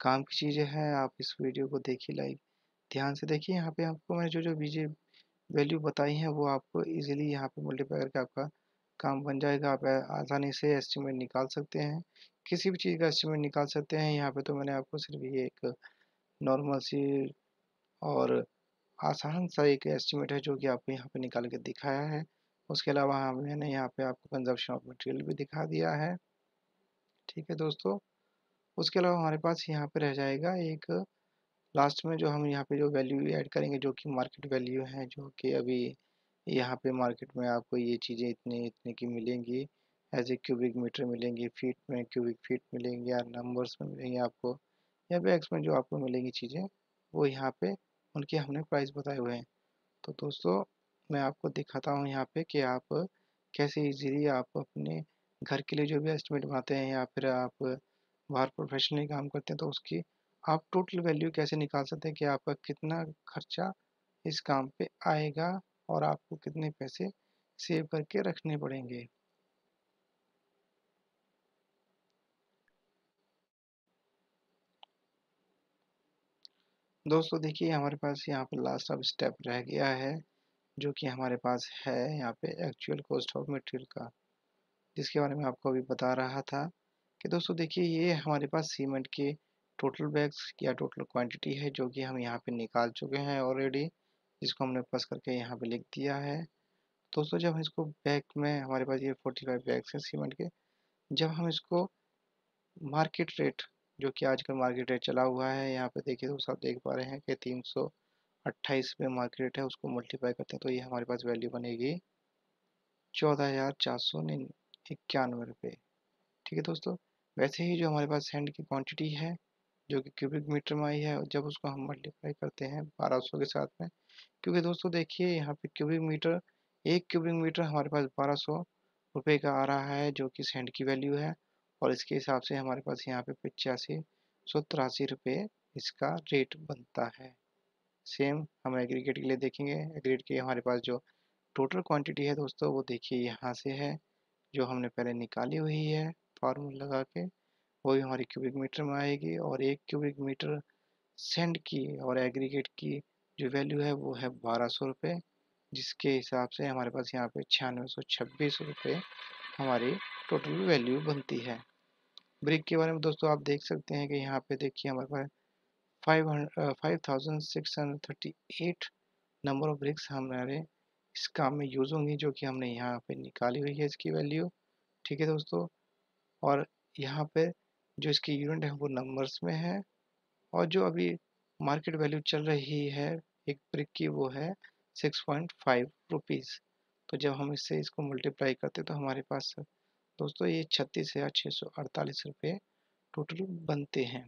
काम की चीज़ें हैं, आप इस वीडियो को देखिए, लाइक ध्यान से देखिए। यहाँ पे आपको मैंने जो जो बीजे वैल्यू बताई हैं वो आपको इजीली यहाँ पे मल्टीप्लाई करके आपका काम बन जाएगा, आप आसानी से एस्टिमेट निकाल सकते हैं, किसी भी चीज़ का एस्टिमेट निकाल सकते हैं। यहाँ पे तो मैंने आपको सिर्फ ये एक नॉर्मल सी और आसान सा एक एस्टिमेट है जो कि आपको यहाँ पर निकाल के दिखाया है। उसके अलावा हाँ मैंने यहाँ पर आपको कंजप्शन ऑफ मटेरियल भी दिखा दिया है, ठीक है दोस्तों। उसके अलावा हमारे पास यहाँ पे रह जाएगा एक लास्ट में जो हम यहाँ पे जो वैल्यू ऐड करेंगे जो कि मार्केट वैल्यू है, जो कि अभी यहाँ पे मार्केट में आपको ये चीज़ें इतने इतने की मिलेंगी, एज ए क्यूबिक मीटर मिलेंगी, फीट में क्यूबिक फीट मिलेंगी, या नंबर्स में मिलेंगी आपको, या बैग्स में जो आपको मिलेंगी चीज़ें वो यहाँ पे उनके हमने प्राइस बताए हुए हैं। तो दोस्तों मैं आपको दिखाता हूँ यहाँ पर कि आप कैसे ईजीली आप अपने घर के लिए जो भी एस्टिमेट बनाते हैं या फिर आप बाहर प्रोफेशनली काम करते हैं तो उसकी आप टोटल वैल्यू कैसे निकाल सकते हैं कि आपका कितना खर्चा इस काम पे आएगा और आपको कितने पैसे सेव करके रखने पड़ेंगे। दोस्तों देखिए हमारे पास यहाँ पे लास्ट अब स्टेप रह गया है जो कि हमारे पास है यहाँ पे एक्चुअल कॉस्ट ऑफ मटेरियल का, जिसके बारे में आपको अभी बता रहा था कि दोस्तों देखिए ये हमारे पास सीमेंट के टोटल बैग्स या टोटल क्वांटिटी है जो कि हम यहाँ पे निकाल चुके हैं ऑलरेडी, जिसको हमने प्लस करके यहाँ पे लिख दिया है। दोस्तों जब हम इसको बैग में हमारे पास ये पैंतालीस बैग्स हैं सीमेंट के, जब हम इसको मार्केट रेट जो कि आजकल मार्केट रेट चला हुआ है यहाँ पे देखिए दोस्तों आप देख पा रहे हैं कि तीन सौ अट्ठाईस पे मार्केट रेट है, उसको मल्टीप्लाई करते हैं तो ये हमारे पास वैल्यू बनेगी चौदह हज़ार चार सौ इक्यानवे रुपये, ठीक है दोस्तों। वैसे ही जो हमारे पास सैंड की क्वांटिटी है जो कि क्यूबिक मीटर में आई है, जब उसको हम मल्टीप्लाई करते हैं बारह सौ के साथ में, क्योंकि दोस्तों देखिए यहाँ पे क्यूबिक मीटर एक क्यूबिक मीटर हमारे पास बारह सौ रुपए का आ रहा है जो कि सैंड की वैल्यू है, और इसके हिसाब से हमारे पास यहाँ पे पचासी सौ तिरासी रुपये इसका रेट बनता है। सेम हम एग्रीगेट के लिए देखेंगे, एग्रीगेट के हमारे पास जो टोटल क्वान्टिटी है दोस्तों वो देखिए यहाँ से है जो हमने पहले निकाली हुई है फार्मूला लगा के, वही हमारी क्यूबिक मीटर में आएगी, और एक क्यूबिक मीटर सेंड की और एग्रीगेट की जो वैल्यू है वो है बारह सौ रुपये, जिसके हिसाब से हमारे पास यहाँ पे छियानवे सौ छब्बीस रुपये हमारी टोटल वैल्यू बनती है। ब्रिक के बारे में दोस्तों आप देख सकते हैं कि यहाँ पे देखिए हमारे पास five hundred five thousand six hundred thirty eight number of bricks हमारे इस काम में यूज़ होंगी जो कि हमने यहाँ पर निकाली हुई है इसकी वैल्यू, ठीक है दोस्तों। और यहाँ पे जो इसकी यूनिट है वो नंबर्स में है, और जो अभी मार्केट वैल्यू चल रही है एक ब्रिक की वो है छह पॉइंट पाँच रुपीस, तो जब हम इससे इसको मल्टीप्लाई करते तो हमारे पास दोस्तों ये छत्तीस हज़ार छः सौ अड़तालीस रुपये टोटल बनते हैं।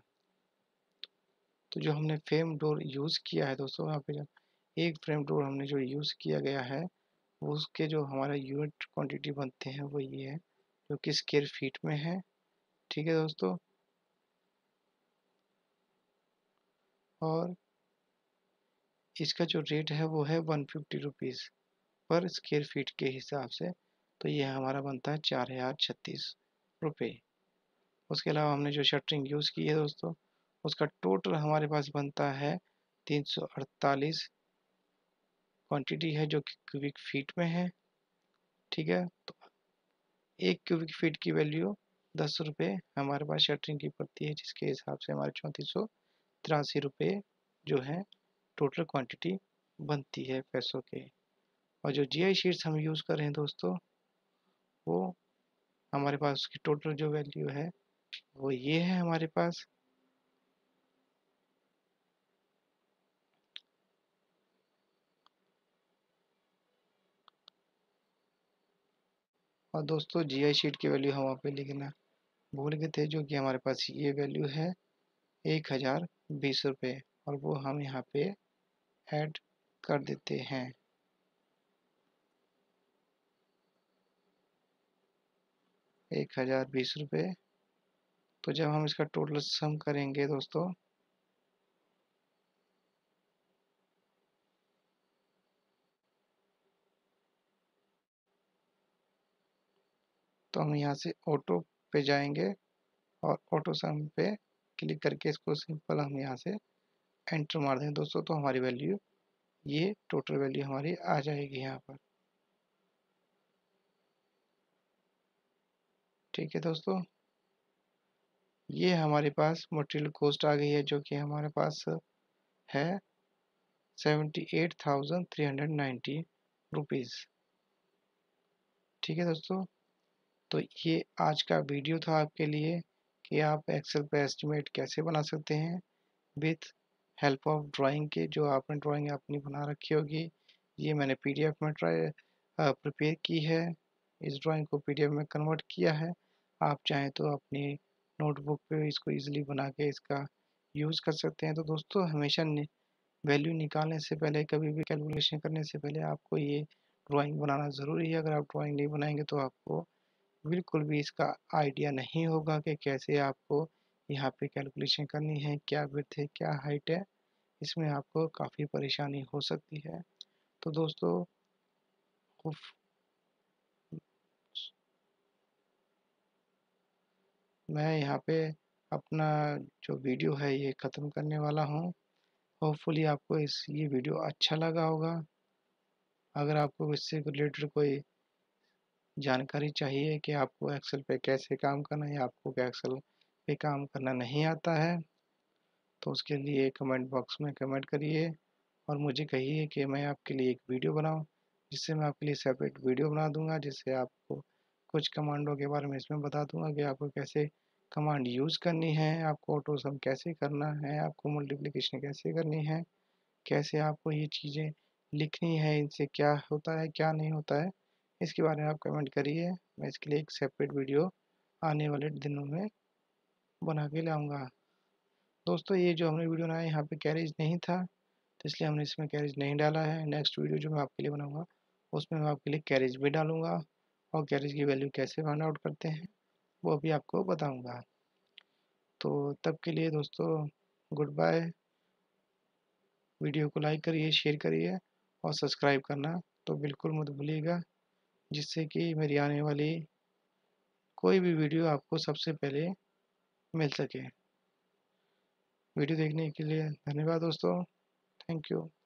तो जो हमने फ्रेम डोर यूज़ किया है दोस्तों, यहाँ पे एक फ्रेम डोर हमने जो यूज़ किया गया है उसके जो हमारा यूनिट क्वान्टिटी बनते हैं वो ये है जो कि स्क्वायर फीट में है, ठीक है दोस्तों। और इसका जो रेट है वो है one fifty rupees per square feet के हिसाब से, तो ये हमारा बनता है चार हज़ार छत्तीस रुपये। उसके अलावा हमने जो शटरिंग यूज़ की है दोस्तों उसका टोटल हमारे पास बनता है तीन सौ अड़तालीस क्वान्टिटी है जो कि क्यूबिक फीट में है, ठीक है। तो एक क्यूबिक फीट की वैल्यू दस रुपये हमारे पास शटरिंग की पड़ती है, जिसके हिसाब से हमारे चौंतीस सौ तिरासी रुपये जो है टोटल क्वांटिटी बनती है पैसों के। और जो जीआई शीट्स हम यूज़ कर रहे हैं दोस्तों वो हमारे पास उसकी टोटल जो वैल्यू है वो ये है हमारे पास और दोस्तों जी आई शीट की वैल्यू हम वहाँ पे लिखना भूल गए थे, जो कि हमारे पास ये वैल्यू है एक हज़ार बीस रुपये, और वो हम यहाँ पे ऐड कर देते हैं। एक हज़ार बीस रुपये। तो जब हम इसका टोटल सम करेंगे दोस्तों, तो हम यहाँ से ऑटो पे जाएंगे और ऑटो सम पे क्लिक करके इसको सिंपल हम यहाँ से एंटर मार देंगे दोस्तों, तो हमारी वैल्यू ये टोटल वैल्यू हमारी आ जाएगी यहाँ पर। ठीक है दोस्तों, ये हमारे पास मटेरियल कॉस्ट आ गई है, जो कि हमारे पास है seventy eight thousand three hundred ninety rupees. ठीक है दोस्तों, तो ये आज का वीडियो था आपके लिए कि आप एक्सेल पर एस्टिमेट कैसे बना सकते हैं विथ हेल्प ऑफ ड्राइंग के। जो आपने ड्राइंग अपनी बना रखी होगी, ये मैंने पीडीएफ में ट्राई प्रिपेयर की है, इस ड्राइंग को पीडीएफ में कन्वर्ट किया है। आप चाहें तो अपनी नोटबुक पे इसको इजीली बना के इसका यूज़ कर सकते हैं। तो दोस्तों, हमेशा वैल्यू निकालने से पहले, कभी भी कैलकुलेशन करने से पहले आपको ये ड्राइंग बनाना ज़रूरी है। अगर आप ड्राइंग नहीं बनाएंगे तो आपको बिल्कुल भी इसका आइडिया नहीं होगा कि कैसे आपको यहाँ पे कैलकुलेशन करनी है, क्या विड्थ है, क्या हाइट है। इसमें आपको काफ़ी परेशानी हो सकती है। तो दोस्तों, मैं यहाँ पे अपना जो वीडियो है ये ख़त्म करने वाला हूँ। होपफुली आपको इस ये वीडियो अच्छा लगा होगा। अगर आपको इससे रिलेटेड कोई जानकारी चाहिए कि आपको एक्सेल पे कैसे काम करना है या आपको एक्सेल पे काम करना नहीं आता है, तो उसके लिए कमेंट बॉक्स में कमेंट करिए और मुझे कहिए कि मैं आपके लिए एक वीडियो बनाऊं, जिससे मैं आपके लिए सेपरेट वीडियो बना दूंगा, जिससे आपको कुछ कमांडों के बारे में इसमें बता दूंगा कि आपको कैसे कमांड यूज़ करनी है, आपको ऑटो सम कैसे करना है, आपको मल्टीप्लिकेशन कैसे करनी है, कैसे आपको ये चीज़ें लिखनी है, इनसे क्या होता है क्या नहीं होता है। इसके बारे में आप कमेंट करिए, मैं इसके लिए एक सेपरेट वीडियो आने वाले दिनों में बना के लाऊंगा। दोस्तों, ये जो हमने वीडियो बनाया यहाँ पे कैरेज नहीं था, तो इसलिए हमने इसमें कैरेज नहीं डाला है। नेक्स्ट वीडियो जो मैं आपके लिए बनाऊंगा उसमें मैं आपके लिए कैरेज भी डालूंगा, और कैरेज की वैल्यू कैसे फाइंड आउट करते हैं वो भी आपको बताऊँगा। तो तब के लिए दोस्तों, गुड बाय। वीडियो को लाइक करिए, शेयर करिए और सब्सक्राइब करना तो बिल्कुल मत भूलिएगा, जिससे कि मेरी आने वाली कोई भी वीडियो आपको सबसे पहले मिल सके। वीडियो देखने के लिए धन्यवाद दोस्तों, थैंक यू।